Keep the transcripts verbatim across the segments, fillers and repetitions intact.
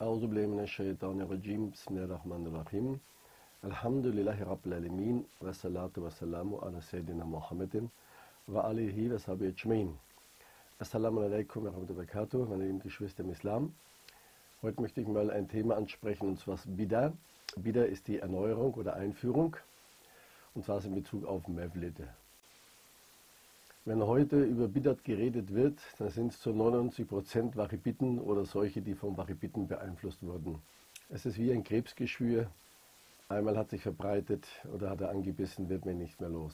A'udhu billahi minash shaitanir rajim, bismillahirrahmanirrahim. Alhamdulillahi rabbil alamin, wa salatu wa salamu ala sayyidina Muhammadin wa alihi wa sahbihi ajma'in. Assalamu alaikum wa rahmatullahi wa barakatuh, meine lieben Geschwister im Islam. Heute möchte ich mal ein Thema ansprechen, und zwar ist Bida. Bida ist die Erneuerung oder Einführung, und zwar ist in Bezug auf Mevlid. Wenn heute über Bidat geredet wird, dann sind es zu neunundneunzig Prozent Wahhabiten oder solche, die von Wahhabiten beeinflusst wurden. Es ist wie ein Krebsgeschwür. Einmal hat sich verbreitet oder hat er angebissen, wird man nicht mehr los.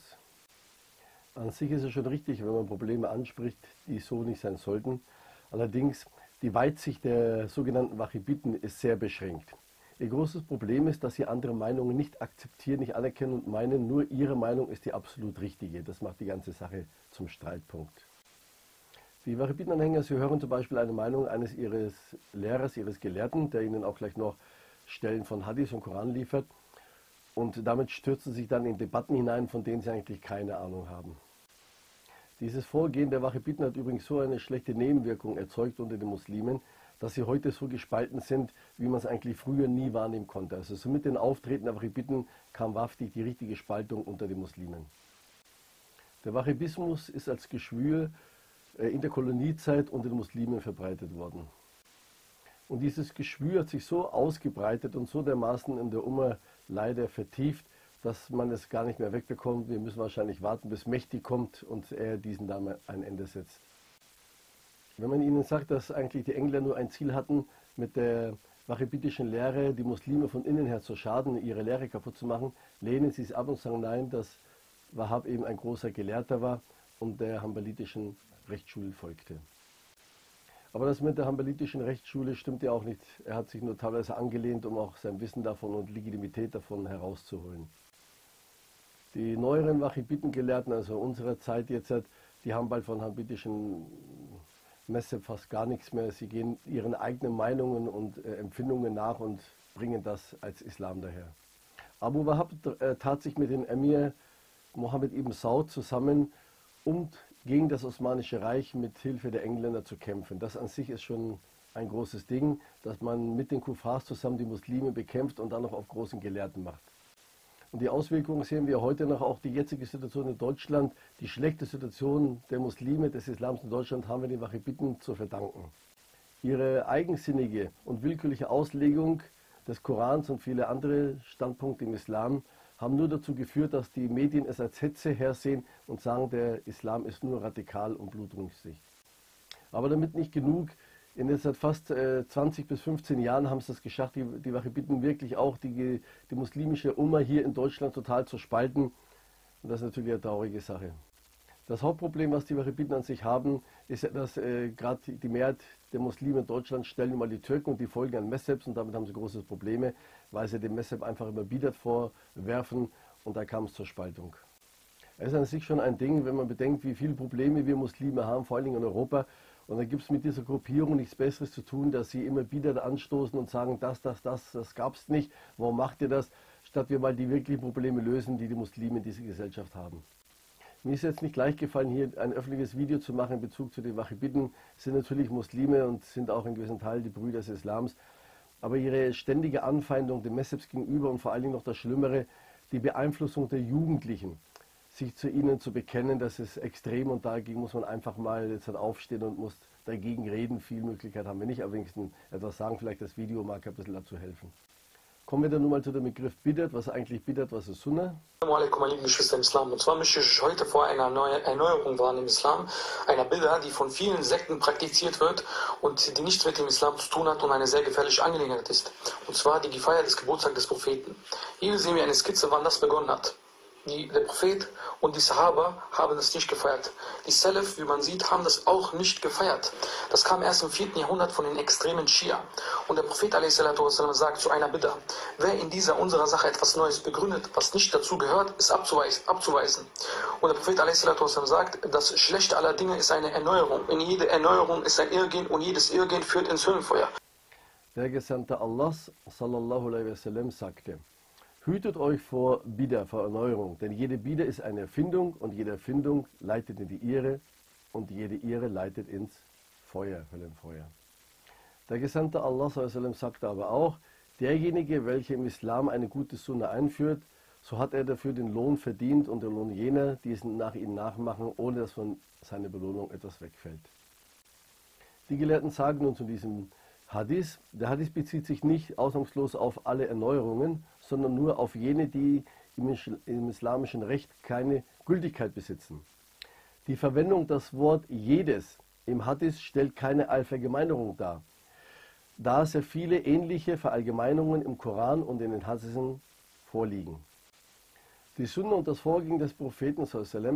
An sich ist es schon richtig, wenn man Probleme anspricht, die so nicht sein sollten. Allerdings, die Weitsicht der sogenannten Wahhabiten ist sehr beschränkt. Ihr großes Problem ist, dass sie andere Meinungen nicht akzeptieren, nicht anerkennen und meinen, nur ihre Meinung ist die absolut richtige. Das macht die ganze Sache zum Streitpunkt. Die Wahhabiten-Anhänger, sie hören zum Beispiel eine Meinung eines ihres Lehrers, ihres Gelehrten, der ihnen auch gleich noch Stellen von Hadith und Koran liefert, und damit stürzen sie sich dann in Debatten hinein, von denen sie eigentlich keine Ahnung haben. Dieses Vorgehen der Wahhabiten hat übrigens so eine schlechte Nebenwirkung erzeugt unter den Muslimen, dass sie heute so gespalten sind, wie man es eigentlich früher nie wahrnehmen konnte. Also so mit den Auftreten der Wahhabiten kam wahrhaftig die richtige Spaltung unter den Muslimen. Der Wahhabismus ist als Geschwür in der Koloniezeit unter den Muslimen verbreitet worden. Und dieses Geschwür hat sich so ausgebreitet und so dermaßen in der Umma leider vertieft, dass man es gar nicht mehr wegbekommt. Wir müssen wahrscheinlich warten, bis Mächtig kommt und er diesen Namen ein Ende setzt. Wenn man ihnen sagt, dass eigentlich die Engländer nur ein Ziel hatten, mit der wahhabitischen Lehre die Muslime von innen her zu schaden, ihre Lehre kaputt zu machen, lehnen sie es ab und sagen nein, dass Wahhab eben ein großer Gelehrter war und der hanbalitischen Rechtsschule folgte. Aber das mit der hanbalitischen Rechtsschule stimmt ja auch nicht. Er hat sich nur teilweise angelehnt, um auch sein Wissen davon und Legitimität davon herauszuholen. Die neueren Wahhabiten-Gelehrten, also unserer Zeit jetzt, die haben bald von hanbalitischen Messebs fast gar nichts mehr. Sie gehen ihren eigenen Meinungen und äh, Empfindungen nach und bringen das als Islam daher. Abu Wahhab äh, tat sich mit dem Emir Mohammed ibn Saud zusammen, um gegen das Osmanische Reich mit Hilfe der Engländer zu kämpfen. Das an sich ist schon ein großes Ding, dass man mit den Kufars zusammen die Muslime bekämpft und dann noch auf großen Gelehrten macht. Und die Auswirkungen sehen wir heute noch, auch die jetzige Situation in Deutschland, die schlechte Situation der Muslime, des Islams in Deutschland, haben wir den Wahhabiten zu verdanken. Ihre eigensinnige und willkürliche Auslegung des Korans und viele andere Standpunkte im Islam haben nur dazu geführt, dass die Medien es als Hetze hersehen und sagen, der Islam ist nur radikal und blutrünstig. Aber damit nicht genug. In jetzt seit fast äh, zwanzig bis fünfzehn Jahren haben es das geschafft, die, die Wahhabiten wirklich auch die, die muslimische Umma hier in Deutschland total zu spalten. Und das ist natürlich eine traurige Sache. Das Hauptproblem, was die Wahhabiten an sich haben, ist ja, dass äh, gerade die Mehrheit der Muslime in Deutschland stellen immer die Türken und die folgen an Messebs, und damit haben sie große Probleme, weil sie dem Messeb einfach immer Bidat vorwerfen, und da kam es zur Spaltung. Es ist an sich schon ein Ding, wenn man bedenkt, wie viele Probleme wir Muslime haben, vor allen Dingen in Europa. Und dann gibt es mit dieser Gruppierung nichts Besseres zu tun, dass sie immer wieder anstoßen und sagen, das, das, das, das gab es nicht, warum macht ihr das, statt wir mal die wirklichen Probleme lösen, die die Muslime in dieser Gesellschaft haben. Mir ist jetzt nicht leicht gefallen, hier ein öffentliches Video zu machen in Bezug zu den Wahhabiten. Es sind natürlich Muslime und sind auch in gewissem Teil die Brüder des Islams. Aber ihre ständige Anfeindung den Messebs gegenüber und vor allen Dingen noch das Schlimmere, die Beeinflussung der Jugendlichen, sich zu ihnen zu bekennen, das ist extrem, und dagegen muss man einfach mal jetzt halt aufstehen und muss dagegen reden. Viel Möglichkeit haben wir nicht, aber wenigstens etwas sagen, vielleicht das Video mag ein bisschen dazu helfen. Kommen wir dann nun mal zu dem Begriff Bidat, was eigentlich Bidat, was ist Sunnah? Assalamu alaikum, meine lieben Geschwister im Islam. Und zwar möchte ich heute vor einer neuen Erneuerung warnen im Islam, einer Bidat, die von vielen Sekten praktiziert wird und die nichts mit dem Islam zu tun hat und eine sehr gefährliche Angelegenheit ist. Und zwar die Feier des Geburtstags des Propheten. Hier sehen wir eine Skizze, wann das begonnen hat. Die, der Prophet und die Sahaba haben das nicht gefeiert. Die Salaf, wie man sieht, haben das auch nicht gefeiert. Das kam erst im vierten Jahrhundert von den extremen Shia. Und der Prophet alaihi salatu wassalam sagt zu einer Bida: Wer in dieser unserer Sache etwas Neues begründet, was nicht dazu gehört, ist abzuweisen. Und der Prophet alaihi salatu wassalam sagt, das Schlechte aller Dinge ist eine Erneuerung. In jede Erneuerung ist ein Irrgehen und jedes Irrgehen führt ins Höllenfeuer. Der Gesandte Allahs sallallahu alaihi wasallam sagte: Hütet euch vor Bida, vor Erneuerung, denn jede Bida ist eine Erfindung und jede Erfindung leitet in die Irre und jede Irre leitet ins Feuer, Höllenfeuer. Der Gesandte Allah sagte aber auch, derjenige, welcher im Islam eine gute Sunna einführt, so hat er dafür den Lohn verdient und den Lohn jener, die es nach ihm nachmachen, ohne dass von seiner Belohnung etwas wegfällt. Die Gelehrten sagen nun zu diesem Hadith, der Hadith bezieht sich nicht ausnahmslos auf alle Erneuerungen, sondern nur auf jene, die im islamischen Recht keine Gültigkeit besitzen. Die Verwendung des Wortes jedes im Hadith stellt keine Allvergemeinerung dar, da es sehr viele ähnliche Verallgemeinerungen im Koran und in den Hadithen vorliegen. Die Sunna und das Vorgehen des Propheten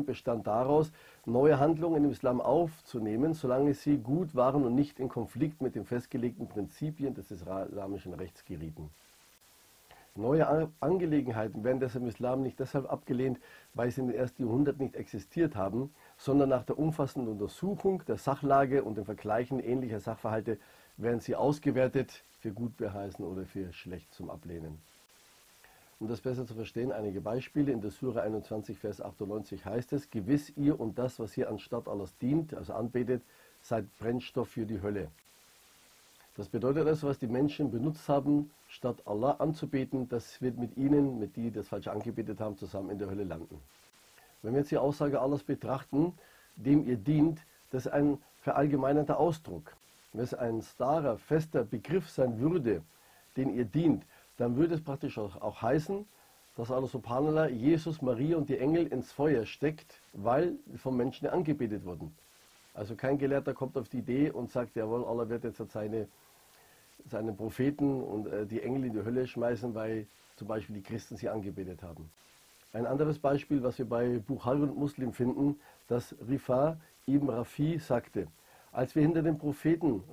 bestand daraus, neue Handlungen im Islam aufzunehmen, solange sie gut waren und nicht in Konflikt mit den festgelegten Prinzipien des islamischen Rechts gerieten. Neue Angelegenheiten werden deshalb im Islam nicht deshalb abgelehnt, weil sie in den ersten Jahrhunderten nicht existiert haben, sondern nach der umfassenden Untersuchung der Sachlage und dem Vergleichen ähnlicher Sachverhalte werden sie ausgewertet, für gut beheißen oder für schlecht zum Ablehnen. Um das besser zu verstehen, einige Beispiele. In der Sura einundzwanzig, Vers achtundneunzig heißt es, gewiss ihr und das, was ihr anstatt Allahs dient, also anbetet, seid Brennstoff für die Hölle. Das bedeutet also, was die Menschen benutzt haben, statt Allah anzubeten, das wird mit ihnen, mit die das falsch angebetet haben, zusammen in der Hölle landen. Wenn wir jetzt die Aussage Allahs betrachten, dem ihr dient, das ist ein verallgemeinernder Ausdruck. Wenn es ein starrer, fester Begriff sein würde, den ihr dient, dann würde es praktisch auch heißen, dass Allah subhanallah Jesus, Maria und die Engel ins Feuer steckt, weil vom Menschen angebetet wurden. Also kein Gelehrter kommt auf die Idee und sagt, jawohl, Allah wird jetzt seine, seine Propheten und die Engel in die Hölle schmeißen, weil zum Beispiel die Christen sie angebetet haben. Ein anderes Beispiel, was wir bei Bukhari und Muslim finden, dass Rifa ibn Rafi sagte, als wir hinter dem Propheten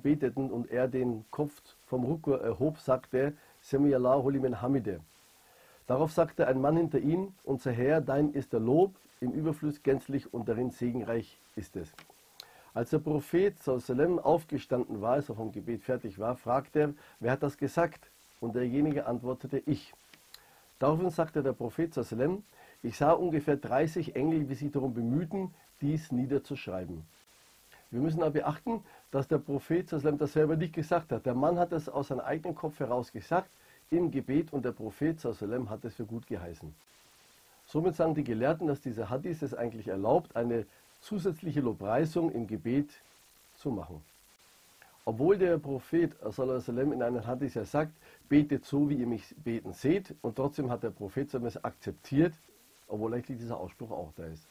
beteten und er den Kopf vom Ruku erhob, sagte er, Samiallahu liman hamide. Darauf sagte ein Mann hinter ihm, unser Herr, dein ist der Lob, im Überfluss gänzlich und darin segenreich ist es. Als der Prophet aufgestanden war, als er vom Gebet fertig war, fragte er, wer hat das gesagt? Und derjenige antwortete, ich. Daraufhin sagte der Prophet, ich sah ungefähr dreißig Engel, wie sich darum bemühten, dies niederzuschreiben. Wir müssen aber beachten, dass der Prophet das selber nicht gesagt hat. Der Mann hat es aus seinem eigenen Kopf heraus gesagt, im Gebet, und der Prophet hat es für gut geheißen. Somit sagen die Gelehrten, dass dieser Hadith es eigentlich erlaubt, eine zusätzliche Lobpreisung im Gebet zu machen. Obwohl der Prophet in einem Hadith ja sagt, betet so, wie ihr mich beten seht, und trotzdem hat der Prophet es akzeptiert, obwohl eigentlich dieser Ausspruch auch da ist.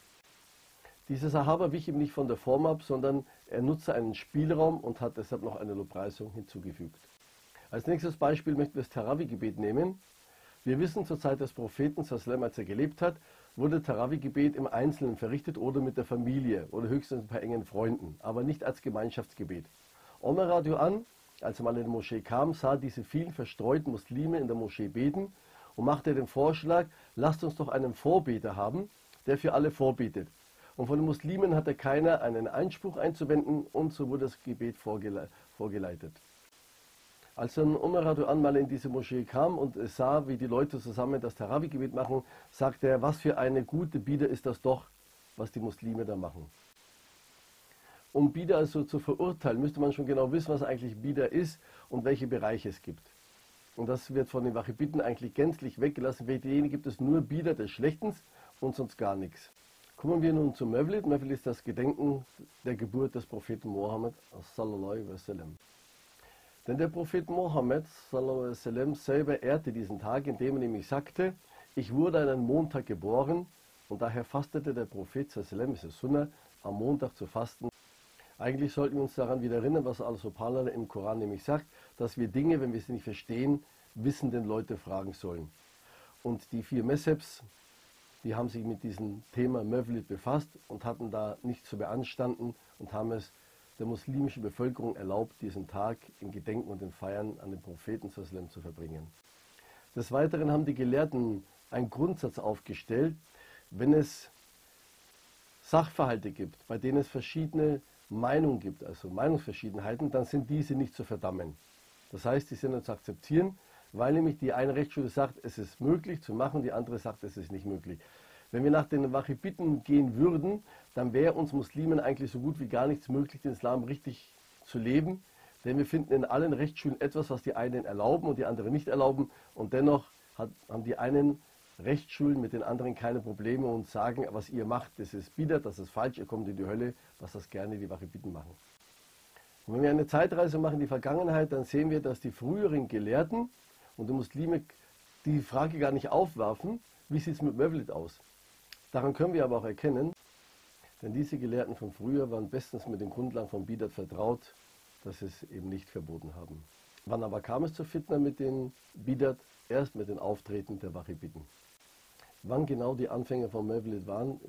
Dieser Sahaba wich ihm nicht von der Form ab, sondern er nutzte einen Spielraum und hat deshalb noch eine Lobpreisung hinzugefügt. Als nächstes Beispiel möchten wir das Tarawih-Gebet nehmen. Wir wissen, zur Zeit des Propheten, als er gelebt hat, wurde Tarawih-Gebet im Einzelnen verrichtet oder mit der Familie oder höchstens ein paar engen Freunden, aber nicht als Gemeinschaftsgebet. Omar radiou an, als er mal in die Moschee kam, sah diese vielen verstreuten Muslime in der Moschee beten und machte den Vorschlag, lasst uns doch einen Vorbeter haben, der für alle vorbetet. Und von den Muslimen hatte keiner einen Einspruch einzuwenden, und so wurde das Gebet vorgeleitet. Als dann Umar radiou anhu mal in diese Moschee kam und sah, wie die Leute zusammen das Tarawih-Gebet machen, sagte er, was für eine gute Bida ist das doch, was die Muslime da machen. Um Bida also zu verurteilen, müsste man schon genau wissen, was eigentlich Bida ist und welche Bereiche es gibt. Und das wird von den Wahhabiten eigentlich gänzlich weggelassen. Wegen denen gibt es nur Bida des Schlechtens und sonst gar nichts. Kommen wir nun zu Mevlid. Mevlid ist das Gedenken der Geburt des Propheten Mohammed sallallahu alaihi wasallam. Denn der Prophet Mohammed sallallahu alaihi wasallam selber ehrte diesen Tag, indem er nämlich sagte, ich wurde an einem Montag geboren, und daher fastete der Prophet sallallahu alaihi wasallam, es ist Sunnah, am Montag zu fasten. Eigentlich sollten wir uns daran wieder erinnern, was Allah subhanallah im Koran nämlich sagt, dass wir Dinge, wenn wir sie nicht verstehen, wissenden Leute fragen sollen. Und die vier Messebs, die haben sich mit diesem Thema Mevlid befasst und hatten da nichts zu beanstanden und haben es der muslimischen Bevölkerung erlaubt, diesen Tag im Gedenken und den Feiern an den Propheten zu verbringen. Des Weiteren haben die Gelehrten einen Grundsatz aufgestellt, wenn es Sachverhalte gibt, bei denen es verschiedene Meinungen gibt, also Meinungsverschiedenheiten, dann sind diese nicht zu verdammen. Das heißt, die sind dann zu akzeptieren, weil nämlich die eine Rechtsschule sagt, es ist möglich zu machen, die andere sagt, es ist nicht möglich. Wenn wir nach den Wahhabiten gehen würden, dann wäre uns Muslimen eigentlich so gut wie gar nichts möglich, den Islam richtig zu leben, Denn wir finden in allen Rechtsschulen etwas, was die einen erlauben und die anderen nicht erlauben. Und dennoch hat, haben die einen Rechtsschulen mit den anderen keine Probleme und sagen, was ihr macht, das ist Bida, das ist falsch, ihr kommt in die Hölle, was das gerne die Wahhabiten machen. Und wenn wir eine Zeitreise machen in die Vergangenheit, dann sehen wir, dass die früheren Gelehrten und die Muslime die Frage gar nicht aufwerfen, wie sieht es mit Mevlid aus? Daran können wir aber auch erkennen, denn diese Gelehrten von früher waren bestens mit den Grundlagen von Bida vertraut, dass sie es eben nicht verboten haben. Wann aber kam es zu Fitneh mit den Bidat? Erst mit den Auftreten der Wahhabiten. Wann genau die Anfänger von Mevlid waren,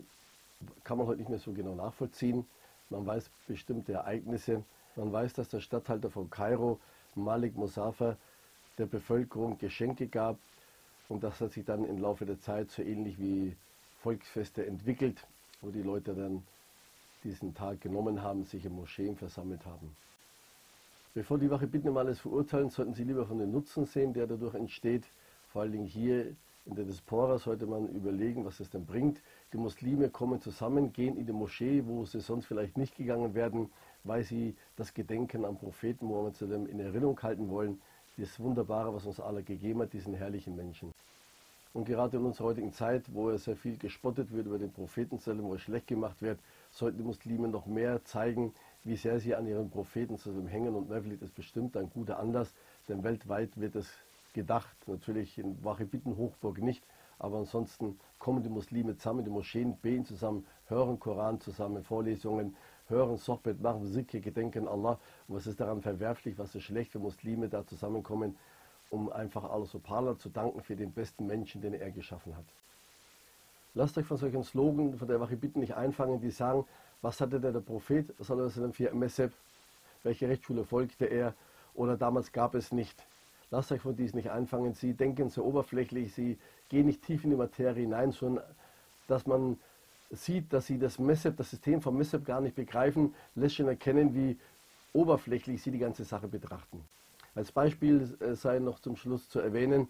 kann man heute nicht mehr so genau nachvollziehen. Man weiß bestimmte Ereignisse. Man weiß, dass der Statthalter von Kairo, Malik Mosafa, der Bevölkerung Geschenke gab. Und das hat sich dann im Laufe der Zeit so ähnlich wie Volksfeste entwickelt, wo die Leute dann diesen Tag genommen haben, sich in Moscheen versammelt haben. Bevor die Wahhabiten mal alles verurteilen, sollten sie lieber von dem Nutzen sehen, der dadurch entsteht. Vor allen Dingen hier in der Diaspora sollte man überlegen, was es denn bringt. Die Muslime kommen zusammen, gehen in die Moschee, wo sie sonst vielleicht nicht gegangen werden, weil sie das Gedenken am Propheten Mohammed in Erinnerung halten wollen. Das Wunderbare, was uns Allah gegeben hat, diesen herrlichen Menschen. Und gerade in unserer heutigen Zeit, wo sehr viel gespottet wird über den Propheten, wo er schlecht gemacht wird, sollten die Muslime noch mehr zeigen, wie sehr sie an ihren Propheten zu dem hängen. Und Mevlid ist bestimmt ein guter Anlass, denn weltweit wird es gedacht, natürlich in Wahhabiten Hochburg nicht, aber ansonsten kommen die Muslime zusammen in die Moscheen, beten zusammen, hören Koran zusammen, Vorlesungen, hören Sochbet, machen Zikir, gedenken Allah. Und was ist daran verwerflich, was ist schlecht, wenn Muslime da zusammenkommen, um einfach Allah subhanallah zu danken für den besten Menschen, den er geschaffen hat. Lasst euch von solchen Slogan von der Wahhabiten nicht einfangen, die sagen, was hatte denn der Prophet für Messebs, welche Rechtsschule folgte er oder damals gab es nicht. Lasst euch von diesen nicht einfangen, sie denken so oberflächlich, sie gehen nicht tief in die Materie hinein, sondern dass man sieht, dass sie das Messeb, das System von Messeb gar nicht begreifen, lässt schon erkennen, wie oberflächlich sie die ganze Sache betrachten. Als Beispiel sei noch zum Schluss zu erwähnen,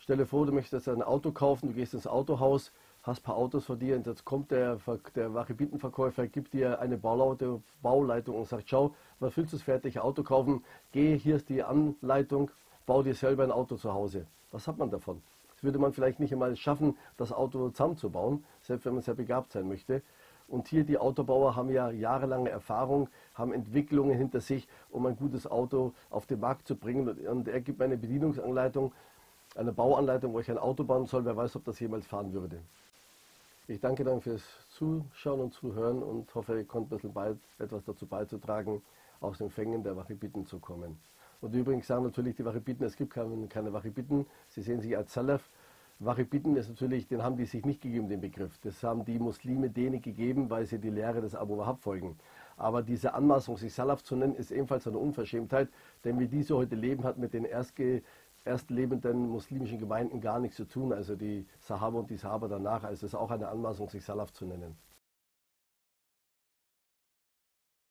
stelle vor, du möchtest ein Auto kaufen, du gehst ins Autohaus, hast ein paar Autos vor dir und jetzt kommt der, der Wahhabitenverkäufer, gibt dir eine Bauleitung und sagt, schau, was willst du das fertige Auto kaufen? Geh, hier ist die Anleitung, bau dir selber ein Auto zu Hause. Was hat man davon? Das würde man vielleicht nicht einmal schaffen, das Auto zusammenzubauen, selbst wenn man sehr begabt sein möchte. Und hier die Autobauer haben ja jahrelange Erfahrung, haben Entwicklungen hinter sich, um ein gutes Auto auf den Markt zu bringen. Und er gibt mir eine Bedienungsanleitung, eine Bauanleitung, wo ich ein Auto bauen soll, wer weiß, ob das jemals fahren würde. Ich danke dann fürs Zuschauen und Zuhören und hoffe, ihr konntet ein bisschen etwas dazu beizutragen, aus den Fängen der Wahhabiten zu kommen. Und übrigens sagen natürlich die Wahhabiten, es gibt keine Wahhabiten, sie sehen sich als Salaf. Wahhabiten ist natürlich, den haben die sich nicht gegeben, den Begriff. Das haben die Muslime denen gegeben, weil sie die Lehre des Abu Wahhab folgen. Aber diese Anmaßung, sich Salaf zu nennen, ist ebenfalls eine Unverschämtheit, denn wie diese heute leben, hat mit den Erstge erstlebenden muslimischen Gemeinden gar nichts zu tun, also die Sahaba und die Sahaba danach, also es ist auch eine Anmaßung, sich Salaf zu nennen.